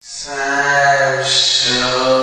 Sasho.